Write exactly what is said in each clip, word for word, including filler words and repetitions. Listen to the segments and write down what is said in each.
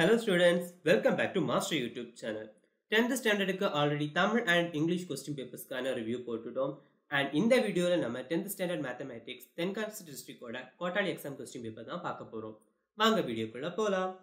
Hello students, welcome back to Master YouTube channel. tenth standard ku already Tamil and English question papers kana review potutom and in the video la nama tenth standard mathematics Tenkar district oda quarterly exam question paper da paaka porom. Vaanga video kulla polam.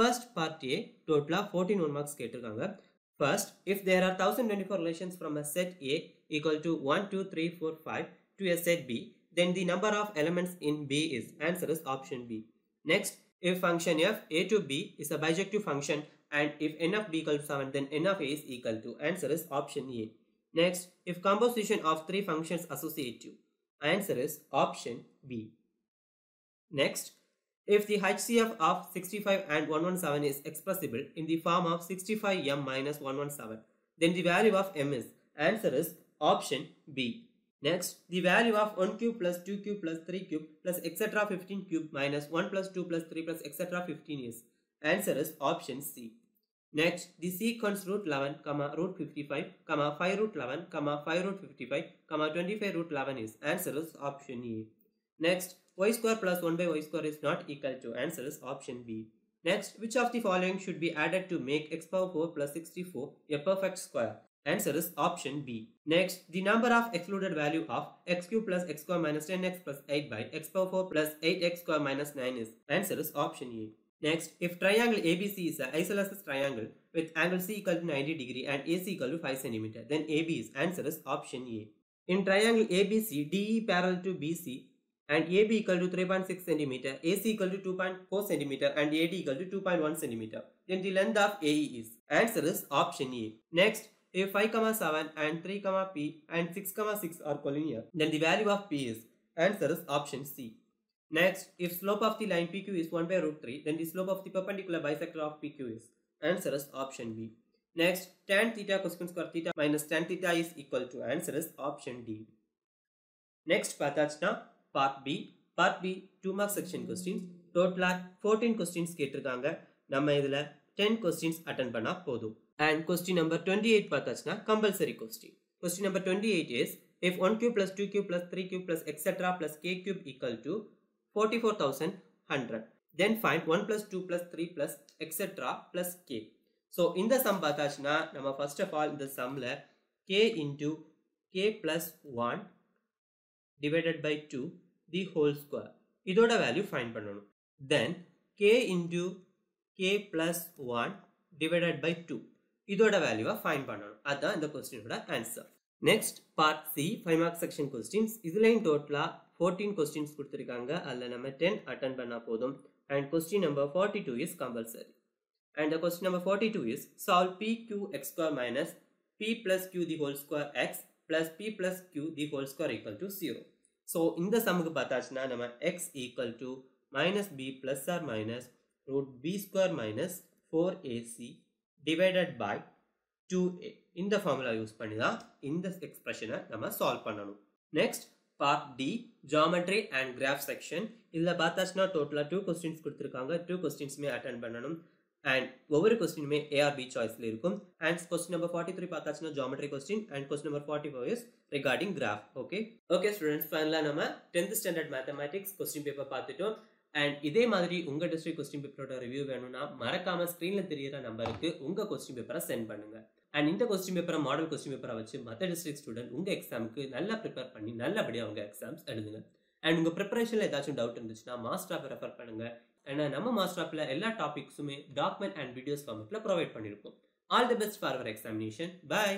First part A, total of fourteen one marks கேட்டிருக்காங்க. First, if there are one thousand twenty-four relations from a set A equal to one, two, three, four, five to a set B, then the number of elements in B is, answer is option B. Next, if function f A to B is a bijective function and if n of B equal to seven, then n of A is equal to, answer is option A. Next, if composition of three functions associative, answer is option B. Next, if the H C F of sixty-five and one hundred seventeen is expressible in the form of sixty-five m minus one hundred seventeen, then the value of m is, answer is option B. Next, the value of one cube plus two cube plus three cube plus et cetera fifteen cube minus one plus two plus three plus et cetera fifteen is, answer is option C. Next, the sequence root eleven, root fifty-five, five root eleven, five root fifty-five, twenty-five root eleven is, answer is option E. Next, y square plus one by y square is not equal to, answer is option B. Next, which of the following should be added to make x power four plus sixty-four a perfect square? Answer is option B. Next, the number of excluded value of x cube plus x square minus ten x plus eight by x power four plus eight x square minus nine is, answer is option A. Next, if triangle A B C is an isosceles triangle with angle C equal to ninety degree and A C equal to five centimeters, then A B is, answer is option A. In triangle A B C, D E parallel to B C and A B equal to three point six centimeters, A C equal to two point four centimeters and A D equal to two point one centimeters. Then the length of A E is, answer is option A. Next, if five, seven and three, P and six, six are collinear, then the value of P is, answer is option C. Next, if slope of the line P Q is one by root three, then the slope of the perpendicular bisector of P Q is, answer is option B. Next, tan theta cosecant square theta minus tan theta is equal to, answer is option D. Next, pathachna. Part B, Part B, two mark section questions, total fourteen questions கேட்டிருக்காங்க. நம்ம இதுல ten questions attend பண்ணா போதும். And question number twenty-eight பார்த்தாச்சுன்னா compulsory question. Question number twenty-eight is, if one cube plus two cube plus three cube plus et cetera plus k cube equal to forty-four thousand one hundred, then find one plus two plus three plus et cetera plus k. So, இந்த sum பார்த்தாச்சுன்னா நம்ம first of all இந்த sumல k into k plus one divided by two the whole square. Idoda value find pannanum. Then k into k plus one divided by two. Idoda value va find pannanum. Adha indha question oda answer. Next part C, five mark section questions. Idhula in total fourteen questions kuduthirukanga. Adha nama ten attend panna podum. And question number forty-two is compulsory. And the question number forty-two is, solve p q x square minus p plus q the whole square x plus p plus q the whole square equal to zero. So, in the sum pathachna nama x equal to minus b plus or minus root b square minus four a c divided by two a. In the formula use pannida, in this expression nama solve pannanum. Next, part D, geometry and graph section. Idla pathachna total two questions kuduthirukanga. Two questions me attend pannanum. And over question में A or B choice ले Rukum. And question number forty-three पाता चुना geometry question and question number forty-four is regarding graph. Okay. Okay students, finally Namma tenth standard mathematics question paper पाते तो. And इधे माध्यरी उंगा district question paper का review करनु ना मारा काम screen ले तेरी रा number के उंगा question paper का send करनेगा. And इंता question paper का model question paper आवश्य माता district student उंगा exam के नल्ला prepare पनी नल्ला बढ़िया उंगा exams अड़ना. And उंगा preparation ले दाचुन doubt इंदुचना master आप refer पनेगा. ஏன்னா நம்ம மாஸ்டர் ஆப்ல எல்லா டாபிக்ஸுமே டாக்குமெண்ட் அண்ட் வீடியோஸ் ஃபார்மட்ல ப்ரொவைட் பண்ணிருக்கோம். All the best for our examination. By.